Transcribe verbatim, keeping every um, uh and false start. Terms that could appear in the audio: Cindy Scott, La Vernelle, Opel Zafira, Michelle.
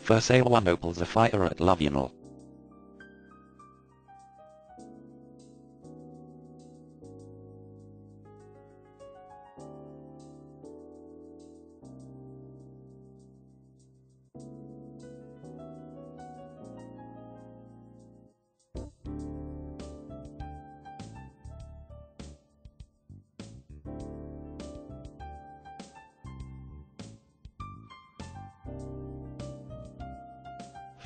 For sale one Opel Zafira at La Vernelle.